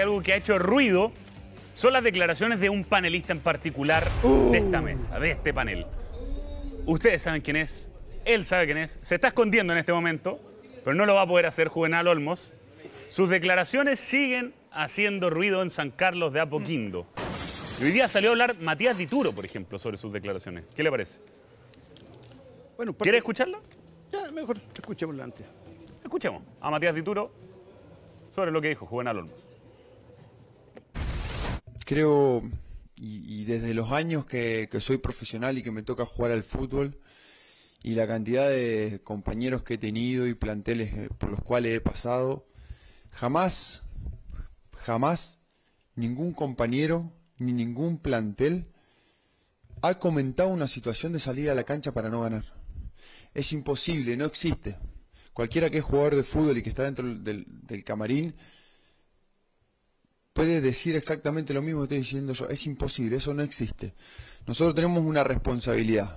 Algo que ha hecho ruido son las declaraciones de un panelista en particular de esta mesa, de este panel. Ustedes saben quién es, él sabe quién es, se está escondiendo en este momento, pero no lo va a poder hacer Juvenal Olmos. Sus declaraciones siguen haciendo ruido en San Carlos de Apoquindo. Y hoy día salió a hablar Matías Dituro, por ejemplo, sobre sus declaraciones. ¿Qué le parece? Bueno, ¿quiere escucharla? Ya, mejor escuchémosla antes. Escuchemos a Matías Dituro sobre lo que dijo Juvenal Olmos. Creo, y desde los años que soy profesional y que me toca jugar al fútbol, y la cantidad de compañeros que he tenido y planteles por los cuales he pasado, jamás ningún compañero ni ningún plantel ha comentado una situación de salir a la cancha para no ganar. Es imposible, no existe. Cualquiera que es jugador de fútbol y que está dentro del camarín puede decir exactamente lo mismo que estoy diciendo yo. Es imposible, eso no existe. Nosotros tenemos una responsabilidad.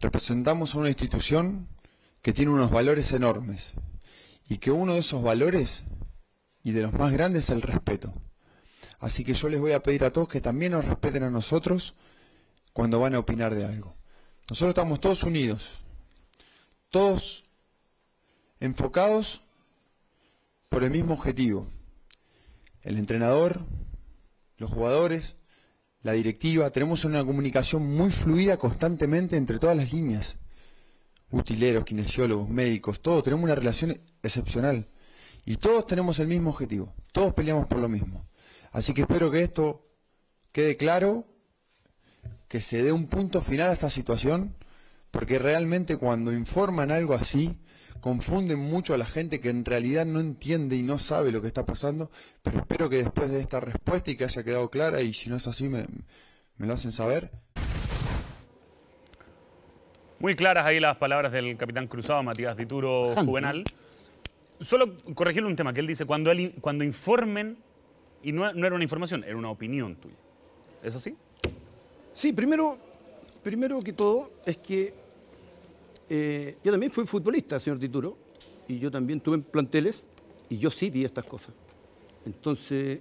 Representamos a una institución que tiene unos valores enormes. Y que uno de esos valores, y de los más grandes, es el respeto. Así que yo les voy a pedir a todos que también nos respeten a nosotros cuando van a opinar de algo. Nosotros estamos todos unidos. Todos enfocados por el mismo objetivo. El entrenador, los jugadores, la directiva, tenemos una comunicación muy fluida constantemente entre todas las líneas. Utileros, kinesiólogos, médicos, todos tenemos una relación excepcional. Y todos tenemos el mismo objetivo, todos peleamos por lo mismo. Así que espero que esto quede claro, que se dé un punto final a esta situación, porque realmente cuando informan algo así, confunden mucho a la gente que en realidad no entiende y no sabe lo que está pasando, pero espero que después de esta respuesta y que haya quedado clara, y si no es así me lo hacen saber. Muy claras ahí las palabras del capitán cruzado Matías Dituro Juvenal. Solo corregirle un tema que él dice, cuando informen, y no era una información, era una opinión tuya. ¿Es así? Sí, primero que todo es que yo también fui futbolista, señor Dituro, y yo también tuve en planteles, y yo sí vi estas cosas. Entonces,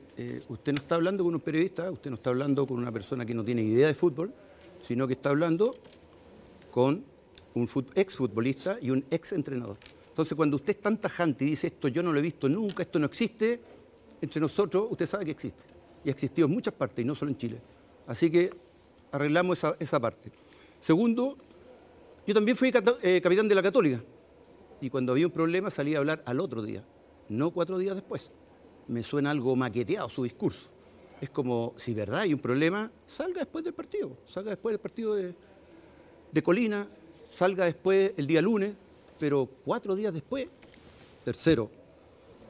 usted no está hablando con un periodista, usted no está hablando con una persona que no tiene idea de fútbol, sino que está hablando con un exfutbolista y un exentrenador. Entonces, cuando usted es tan tajante y dice esto yo no lo he visto nunca, esto no existe, entre nosotros usted sabe que existe. Y ha existido en muchas partes, y no solo en Chile. Así que arreglamos esa parte. Segundo, yo también fui capitán de la Católica y cuando había un problema salía a hablar al otro día, no 4 días después. Me suena algo maqueteado su discurso. Es como, si verdad hay un problema, salga después del partido. Salga después del partido de Colina, salga después el día lunes, pero 4 días después. Tercero,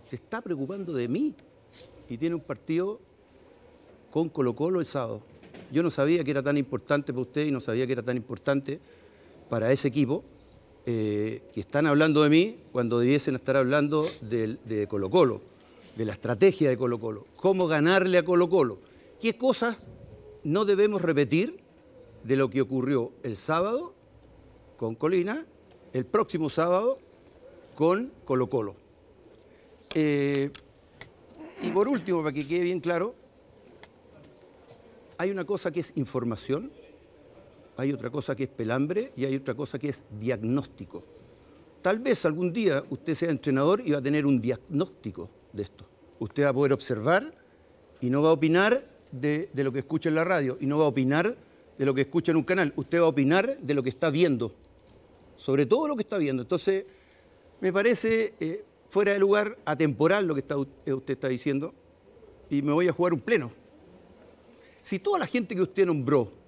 se está preocupando de mí y tiene un partido con Colo-Colo el sábado. Yo no sabía que era tan importante para usted y no sabía que era tan importante para ese equipo, que están hablando de mí cuando debiesen estar hablando de Colo-Colo, de la estrategia de Colo-Colo, cómo ganarle a Colo-Colo, qué cosas no debemos repetir de lo que ocurrió el sábado con Colina, el próximo sábado con Colo-Colo. Y por último, para que quede bien claro, hay una cosa que es información, hay otra cosa que es pelambre y hay otra cosa que es diagnóstico. Tal vez algún día usted sea entrenador y va a tener un diagnóstico de esto. Usted va a poder observar y no va a opinar de lo que escucha en la radio y no va a opinar de lo que escucha en un canal. Usted va a opinar de lo que está viendo, sobre todo lo que está viendo. Entonces, me parece fuera de lugar, atemporal lo que usted está diciendo, y me voy a jugar un pleno. Si toda la gente que usted nombró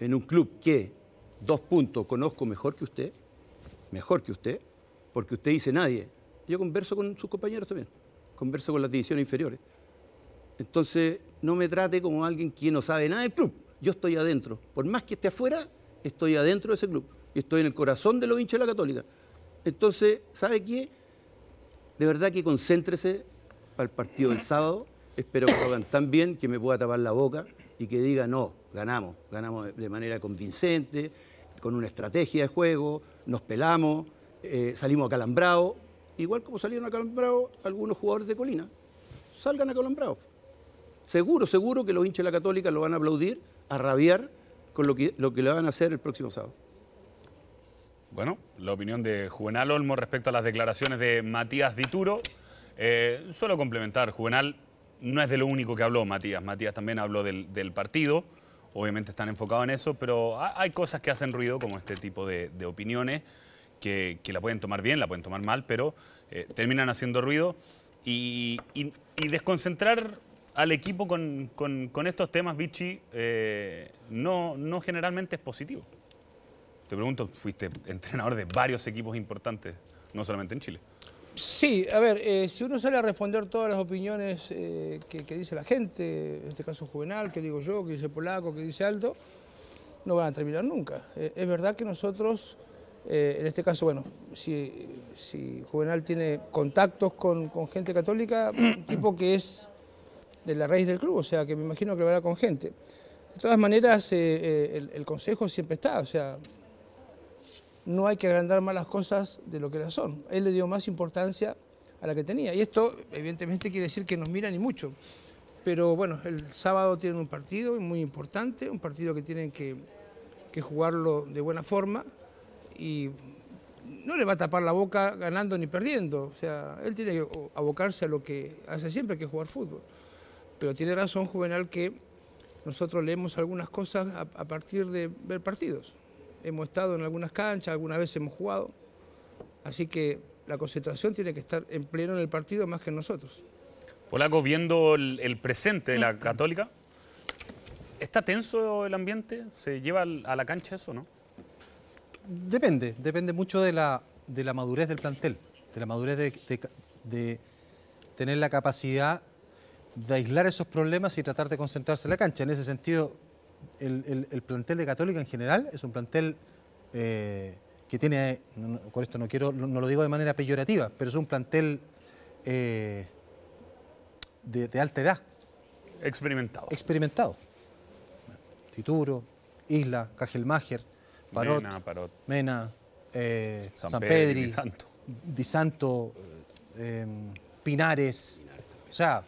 en un club que, 2 puntos, conozco mejor que usted, porque usted dice nadie. Yo converso con sus compañeros también, converso con las divisiones inferiores. Entonces, no me trate como alguien que no sabe nada del club. Yo estoy adentro. Por más que esté afuera, estoy adentro de ese club. Estoy en el corazón de los hinchas de la Católica. Entonces, ¿sabe qué? De verdad que concéntrese para el partido del sábado. Espero que lo hagan tan bien que me pueda tapar la boca y que diga no, ganamos de manera convincente, con una estrategia de juego, nos pelamos, salimos acalambrados, igual como salieron acalambrados algunos jugadores de Colina. salgan acalambrados. Seguro, seguro que los hinchas de la Católica lo van a aplaudir, a rabiar con lo que le van a hacer el próximo sábado. Bueno, la opinión de Juvenal Olmos respecto a las declaraciones de Matías Dituro. Solo complementar, Juvenal, no es de lo único que habló Matías. Matías también habló del partido. Obviamente están enfocados en eso, pero hay cosas que hacen ruido, como este tipo de opiniones, que la pueden tomar bien, la pueden tomar mal, pero terminan haciendo ruido. Y desconcentrar al equipo con estos temas, Vichy, no generalmente es positivo. Te pregunto, fuiste entrenador de varios equipos importantes, no solamente en Chile. Sí, a ver, si uno sale a responder todas las opiniones que dice la gente, en este caso Juvenal, que digo yo, que dice Polaco, que dice Aldo, no van a terminar nunca. Es verdad que nosotros, en este caso, bueno, si Juvenal tiene contactos con gente católica, un tipo que es de la raíz del club, o sea, que me imagino que lo verá con gente. De todas maneras, el consejo siempre está, o sea, no hay que agrandar más las cosas de lo que las son. Él le dio más importancia a la que tenía. Y esto, evidentemente, quiere decir que nos miran y mucho. Pero bueno, el sábado tienen un partido muy importante, un partido que tienen que jugarlo de buena forma y no le va a tapar la boca ganando ni perdiendo. O sea, él tiene que abocarse a lo que hace siempre, que es jugar fútbol. Pero tiene razón Juvenal que nosotros leemos algunas cosas a partir de ver partidos. Hemos estado en algunas canchas, alguna vez hemos jugado. Así que la concentración tiene que estar en pleno en el partido más que en nosotros. Polaco, viendo el presente de la Católica, ¿está tenso el ambiente? ¿Se lleva a la cancha eso, no? Depende mucho de la madurez del plantel, de la madurez de tener la capacidad de aislar esos problemas y tratar de concentrarse en la cancha. En ese sentido, el plantel de Católica en general es un plantel que tiene, con esto no quiero, no lo digo de manera peyorativa, pero es un plantel de alta edad. Experimentado. Dituro, Isla, Cajelmájer, Parot, Mena, San Pedri, Di Santo, Pinares. O sea,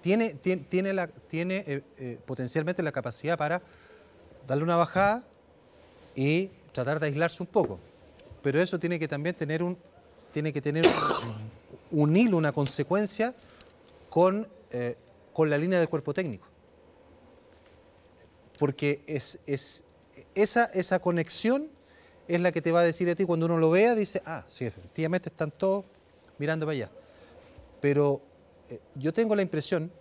tiene potencialmente la capacidad para darle una bajada y tratar de aislarse un poco. Pero eso tiene que también tener un hilo, una consecuencia con la línea del cuerpo técnico. Porque esa conexión es la que te va a decir a ti cuando uno lo vea, dice, ah, sí, efectivamente están todos mirando para allá. Pero yo tengo la impresión,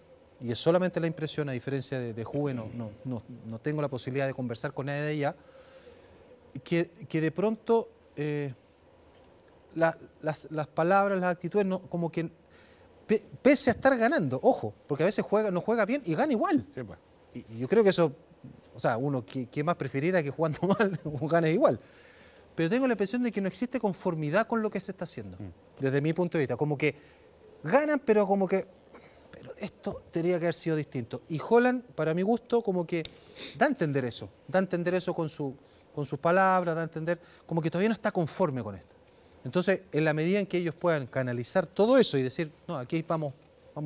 y es solamente la impresión, a diferencia de Juve, no tengo la posibilidad de conversar con nadie de ella, que de pronto las palabras, las actitudes, no, como que pese a estar ganando, ojo, porque a veces no juega bien y gana igual. Sí, pues. Y yo creo que eso, o sea, uno que más preferiría que jugando mal gane igual. Pero tengo la impresión de que no existe conformidad con lo que se está haciendo, desde mi punto de vista, como que ganan, pero como que esto tendría que haber sido distinto. Y Holan, para mi gusto, como que da a entender eso con sus palabras, da a entender como que todavía no está conforme con esto. Entonces, en la medida en que ellos puedan canalizar todo eso y decir, no, aquí vamos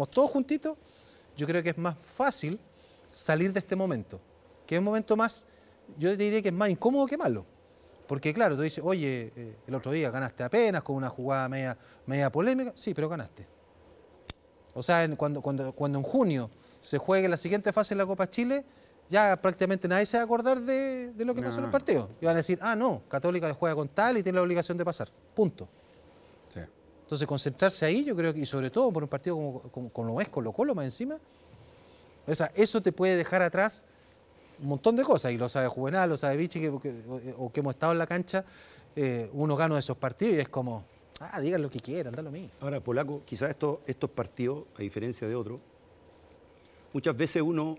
todos juntitos, yo creo que es más fácil salir de este momento, que es un momento más, yo diría que es más incómodo que malo. Porque claro, tú dices, oye, el otro día ganaste apenas con una jugada media polémica, sí, pero ganaste. O sea, cuando en junio se juegue la siguiente fase de la Copa Chile, ya prácticamente nadie se va a acordar de lo que pasó en el partido. Y van a decir, ah, no, Católica juega con tal y tiene la obligación de pasar. Punto. Sí. Entonces, concentrarse ahí, yo creo que, y sobre todo por un partido como es Colo-Colo más encima, o sea, eso te puede dejar atrás un montón de cosas, y lo sabe Juvenal, lo sabe Vichy, que hemos estado en la cancha, uno gana esos partidos y es como, ah, digan lo que quieran, da lo mismo. Ahora, Polaco, quizás estos partidos, a diferencia de otros, muchas veces uno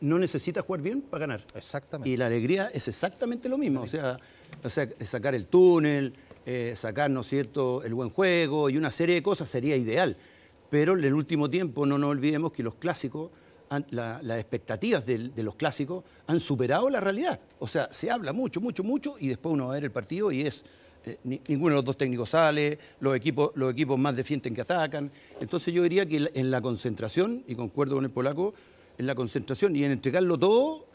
no necesita jugar bien para ganar. Exactamente. Y la alegría es exactamente lo mismo, o sea sacar el túnel, sacar, ¿no es cierto?, el buen juego y una serie de cosas sería ideal. Pero en el último tiempo no nos olvidemos que los clásicos, las expectativas de los clásicos han superado la realidad. O sea, se habla mucho y después uno va a ver el partido y es ninguno de los dos técnicos sale, los equipos más defienden que atacan. Entonces yo diría que en la concentración, y concuerdo con el polaco, en la concentración y en entregarlo todo,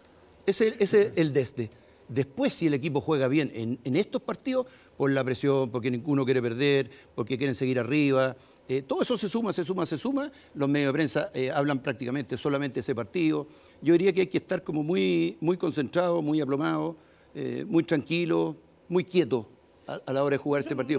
ese es el desde. Después, si el equipo juega bien en estos partidos, por la presión, porque ninguno quiere perder, porque quieren seguir arriba, todo eso se suma. Los medios de prensa hablan prácticamente solamente ese partido. Yo diría que hay que estar como muy concentrado, muy aplomado, muy tranquilo, muy quieto a la hora de jugar este partido.